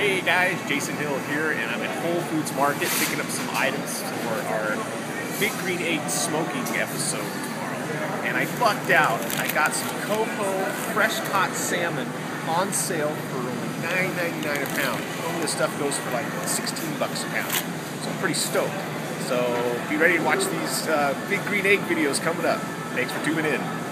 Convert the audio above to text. Hey guys, Jason Hill here, and I'm at Whole Foods Market picking up some items for our Big Green Egg smoking episode tomorrow. And I lucked out. I got some coho fresh caught salmon on sale for only $9.99 a pound. Only this stuff goes for like 16 bucks a pound. So I'm pretty stoked. So be ready to watch these Big Green Egg videos coming up. Thanks for tuning in.